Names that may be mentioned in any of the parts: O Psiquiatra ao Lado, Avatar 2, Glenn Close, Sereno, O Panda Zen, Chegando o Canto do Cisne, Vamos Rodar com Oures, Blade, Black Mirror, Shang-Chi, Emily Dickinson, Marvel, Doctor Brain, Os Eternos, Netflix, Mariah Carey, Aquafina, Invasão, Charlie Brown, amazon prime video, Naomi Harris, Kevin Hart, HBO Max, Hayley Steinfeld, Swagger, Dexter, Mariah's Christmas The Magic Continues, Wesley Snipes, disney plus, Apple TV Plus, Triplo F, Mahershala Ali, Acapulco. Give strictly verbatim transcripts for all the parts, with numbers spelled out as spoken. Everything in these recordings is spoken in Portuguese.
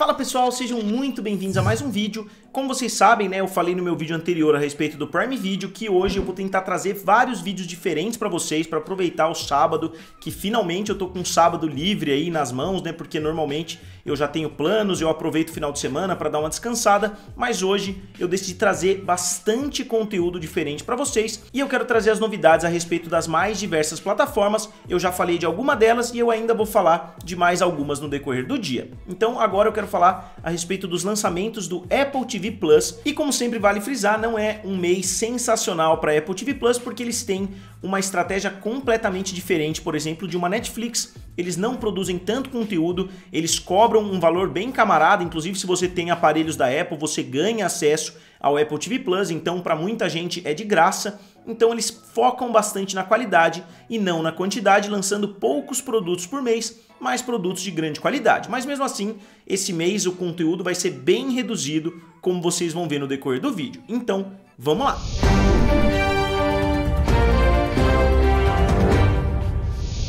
Fala pessoal, sejam muito bem-vindos a mais um vídeo. Como vocês sabem, né, eu falei no meu vídeo anterior a respeito do Prime Video, que hoje eu vou tentar trazer vários vídeos diferentes pra vocês, pra aproveitar o sábado, que finalmente eu tô com um sábado livre aí nas mãos, né, porque normalmente eu já tenho planos, eu aproveito o final de semana pra dar uma descansada, mas hoje eu decidi trazer bastante conteúdo diferente pra vocês, e eu quero trazer as novidades a respeito das mais diversas plataformas. Eu já falei de alguma delas e eu ainda vou falar de mais algumas no decorrer do dia. Então agora eu quero falar a respeito dos lançamentos do Apple T V Plus, e como sempre vale frisar, não é um mês sensacional para Apple T V Plus, porque eles têm uma estratégia completamente diferente, por exemplo, de uma Netflix. Eles não produzem tanto conteúdo, eles cobram um valor bem camarada, inclusive se você tem aparelhos da Apple, você ganha acesso ao Apple T V Plus, então para muita gente é de graça. Então eles focam bastante na qualidade e não na quantidade, lançando poucos produtos por mês, mas produtos de grande qualidade. Mas mesmo assim, esse mês o conteúdo vai ser bem reduzido, como vocês vão ver no decorrer do vídeo. Então, vamos lá!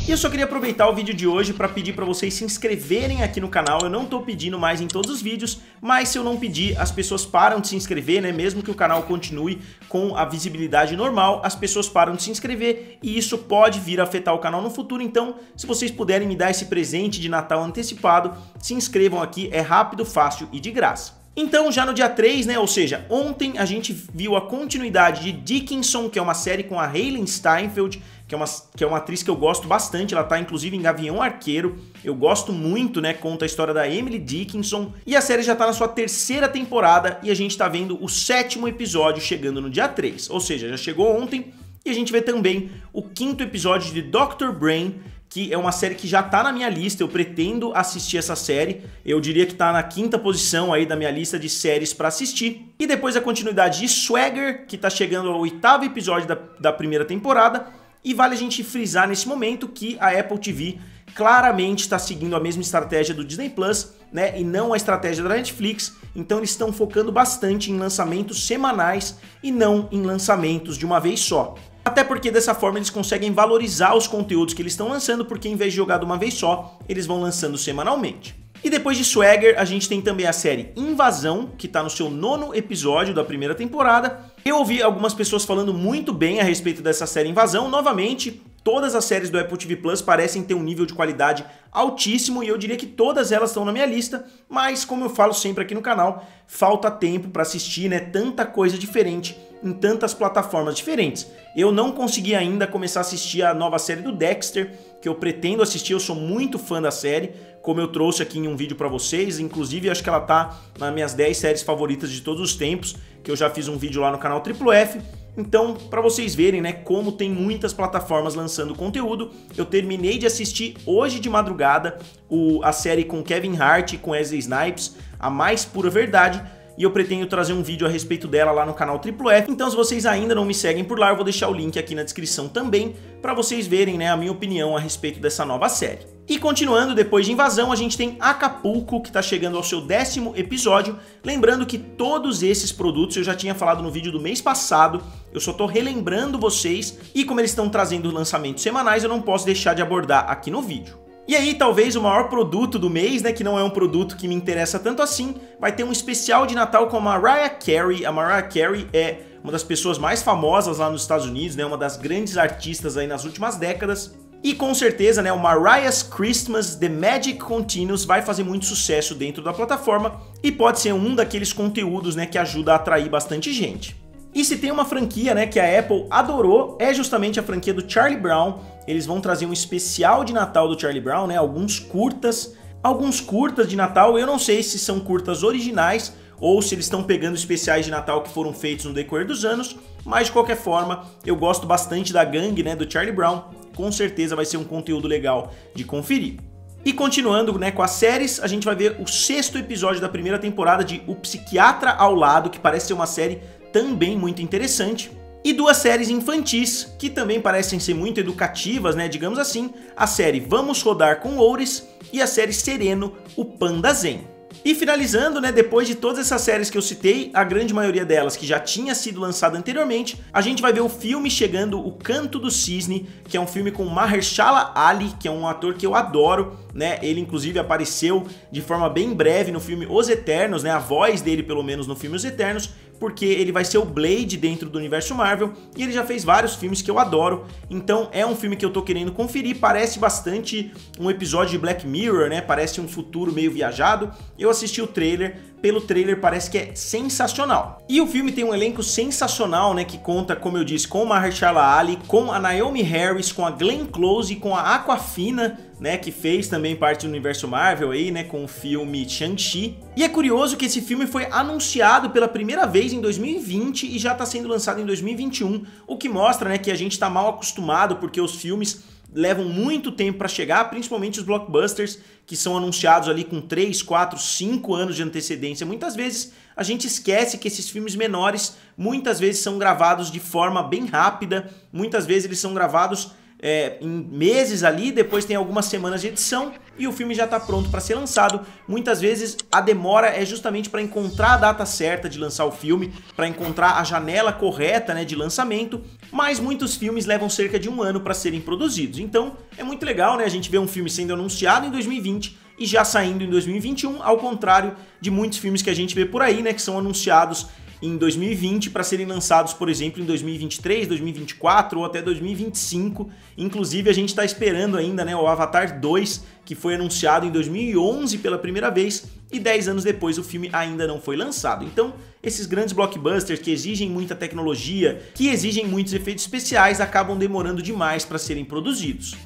E eu só queria aproveitar o vídeo de hoje para pedir para vocês se inscreverem aqui no canal. Eu não tô pedindo mais em todos os vídeos, mas se eu não pedir, as pessoas param de se inscrever, né? Mesmo que o canal continue com a visibilidade normal, as pessoas param de se inscrever e isso pode vir a afetar o canal no futuro. Então, se vocês puderem me dar esse presente de Natal antecipado, se inscrevam aqui, é rápido, fácil e de graça. Então já no dia três, né, ou seja, ontem a gente viu a continuidade de Dickinson, que é uma série com a Hayley Steinfeld, que é uma, que é uma atriz que eu gosto bastante, ela tá inclusive em Gavião Arqueiro, eu gosto muito, né, conta a história da Emily Dickinson, e a série já tá na sua terceira temporada e a gente tá vendo o sétimo episódio chegando no dia três, ou seja, já chegou ontem, e a gente vê também o quinto episódio de Doctor Brain, que é uma série que já tá na minha lista, eu pretendo assistir essa série, eu diria que tá na quinta posição aí da minha lista de séries pra assistir. E depois a continuidade de Swagger, que tá chegando ao oitavo episódio da, da primeira temporada, e vale a gente frisar nesse momento que a Apple T V claramente está seguindo a mesma estratégia do Disney Plus, né, e não a estratégia da Netflix, então eles estão focando bastante em lançamentos semanais e não em lançamentos de uma vez só. Até porque dessa forma eles conseguem valorizar os conteúdos que eles estão lançando, porque em vez de jogar de uma vez só, eles vão lançando semanalmente. E depois de Swagger, a gente tem também a série Invasão, que está no seu nono episódio da primeira temporada. Eu ouvi algumas pessoas falando muito bem a respeito dessa série Invasão. Novamente, todas as séries do Apple T V Plus parecem ter um nível de qualidade altíssimo e eu diria que todas elas estão na minha lista, mas como eu falo sempre aqui no canal, falta tempo para assistir, né, tanta coisa diferente em tantas plataformas diferentes. Eu não consegui ainda começar a assistir a nova série do Dexter, que eu pretendo assistir, eu sou muito fã da série, como eu trouxe aqui em um vídeo pra vocês, inclusive acho que ela tá nas minhas dez séries favoritas de todos os tempos, que eu já fiz um vídeo lá no canal Triplo F. Então, pra vocês verem, né, como tem muitas plataformas lançando conteúdo, eu terminei de assistir hoje de madrugada o, a série com Kevin Hart e com Wesley Snipes, A Mais Pura Verdade, e eu pretendo trazer um vídeo a respeito dela lá no canal Triplo F. Então, se vocês ainda não me seguem por lá, eu vou deixar o link aqui na descrição também, pra vocês verem, né, a minha opinião a respeito dessa nova série. E continuando, depois de Invasão, a gente tem Acapulco, que está chegando ao seu décimo episódio. Lembrando que todos esses produtos eu já tinha falado no vídeo do mês passado, eu só estou relembrando vocês, e como eles estão trazendo lançamentos semanais, eu não posso deixar de abordar aqui no vídeo. E aí, talvez o maior produto do mês, né, que não é um produto que me interessa tanto assim, vai ter um especial de Natal com a Mariah Carey. A Mariah Carey é uma das pessoas mais famosas lá nos Estados Unidos, né, uma das grandes artistas aí nas últimas décadas. E com certeza, né, o Mariah's Christmas The Magic Continues vai fazer muito sucesso dentro da plataforma e pode ser um daqueles conteúdos, né, que ajuda a atrair bastante gente. E se tem uma franquia, né, que a Apple adorou, é justamente a franquia do Charlie Brown. Eles vão trazer um especial de Natal do Charlie Brown, né, alguns curtas, alguns curtas de Natal. Eu não sei se são curtas originais ou se eles estão pegando especiais de Natal que foram feitos no decorrer dos anos, mas de qualquer forma, eu gosto bastante da gangue, né, do Charlie Brown. Com certeza vai ser um conteúdo legal de conferir. E continuando, né, com as séries, a gente vai ver o sexto episódio da primeira temporada de O Psiquiatra ao Lado, que parece ser uma série também muito interessante. E duas séries infantis, que também parecem ser muito educativas, né, digamos assim, a série Vamos Rodar com Oures e a série Sereno, O Panda Zen. E finalizando, né, depois de todas essas séries que eu citei, a grande maioria delas que já tinha sido lançada anteriormente, a gente vai ver o filme Chegando o Canto do Cisne, que é um filme com Mahershala Ali, que é um ator que eu adoro, né? Ele inclusive apareceu de forma bem breve no filme Os Eternos, né? A voz dele pelo menos no filme Os Eternos, porque ele vai ser o Blade dentro do universo Marvel, e ele já fez vários filmes que eu adoro, então é um filme que eu tô querendo conferir, parece bastante um episódio de Black Mirror, né? Parece um futuro meio viajado. Eu assisti o trailer, pelo trailer parece que é sensacional. E o filme tem um elenco sensacional, né, que conta, como eu disse, com o Mahershala Ali, com a Naomi Harris, com a Glenn Close, com a Aquafina, né, que fez também parte do universo Marvel aí, né, com o filme Shang-Chi. E é curioso que esse filme foi anunciado pela primeira vez em dois mil e vinte e já está sendo lançado em dois mil e vinte e um, o que mostra, né, que a gente está mal acostumado, porque os filmes levam muito tempo para chegar, principalmente os blockbusters, que são anunciados ali com três, quatro, cinco anos de antecedência. Muitas vezes a gente esquece que esses filmes menores muitas vezes são gravados de forma bem rápida, muitas vezes eles são gravados é, em meses ali, depois tem algumas semanas de edição e o filme já está pronto para ser lançado. Muitas vezes a demora é justamente para encontrar a data certa de lançar o filme, para encontrar a janela correta, né, de lançamento, mas muitos filmes levam cerca de um ano para serem produzidos. Então é muito legal, né, a gente ver um filme sendo anunciado em dois mil e vinte e já saindo em dois mil e vinte e um, ao contrário de muitos filmes que a gente vê por aí, né, que são anunciados em dois mil e vinte para serem lançados, por exemplo, em dois mil e vinte e três, dois mil e vinte e quatro ou até dois mil e vinte e cinco. Inclusive a gente está esperando ainda, né, o Avatar dois, que foi anunciado em dois mil e onze pela primeira vez e dez anos depois o filme ainda não foi lançado. Então esses grandes blockbusters que exigem muita tecnologia, que exigem muitos efeitos especiais, acabam demorando demais para serem produzidos.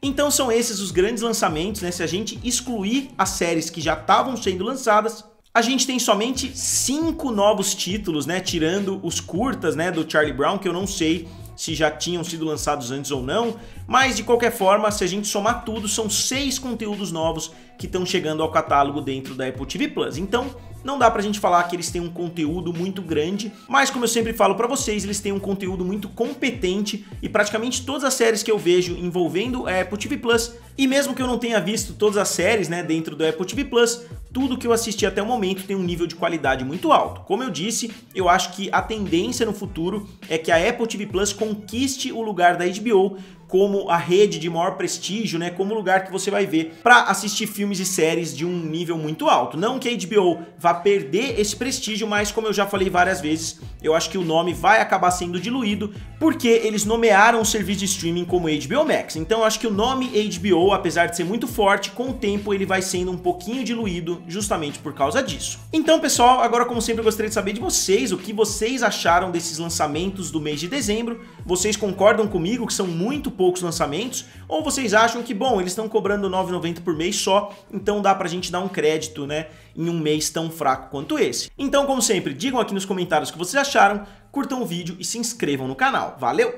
Então são esses os grandes lançamentos, né? Se a gente excluir as séries que já estavam sendo lançadas, a gente tem somente cinco novos títulos, né, tirando os curtas, né, do Charlie Brown, que eu não sei se já tinham sido lançados antes ou não, mas de qualquer forma, se a gente somar tudo, são seis conteúdos novos que estão chegando ao catálogo dentro da Apple T V Plus. Então não dá pra gente falar que eles têm um conteúdo muito grande, mas como eu sempre falo pra vocês, eles têm um conteúdo muito competente e praticamente todas as séries que eu vejo envolvendo a Apple T V Plus, e mesmo que eu não tenha visto todas as séries, né, dentro do Apple T V Plus, tudo que eu assisti até o momento tem um nível de qualidade muito alto. Como eu disse, eu acho que a tendência no futuro é que a Apple T V Plus conquiste o lugar da H B O como a rede de maior prestígio, né, como lugar que você vai ver para assistir filmes e séries de um nível muito alto. Não que a H B O vá perder esse prestígio, mas como eu já falei várias vezes, eu acho que o nome vai acabar sendo diluído, porque eles nomearam o serviço de streaming como H B O Max. Então eu acho que o nome H B O, apesar de ser muito forte, com o tempo ele vai sendo um pouquinho diluído justamente por causa disso. Então, pessoal, agora como sempre eu gostaria de saber de vocês o que vocês acharam desses lançamentos do mês de dezembro. Vocês concordam comigo que são muito poucos lançamentos, ou vocês acham que, bom, eles estão cobrando nove reais e noventa centavos por mês só, então dá pra gente dar um crédito, né, em um mês tão fraco quanto esse? Então, como sempre, digam aqui nos comentários o que vocês acharam, curtam o vídeo e se inscrevam no canal. Valeu!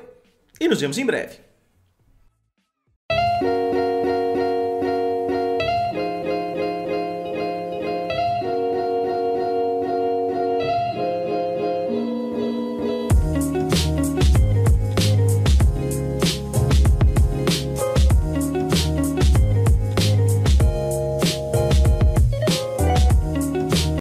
E nos vemos em breve!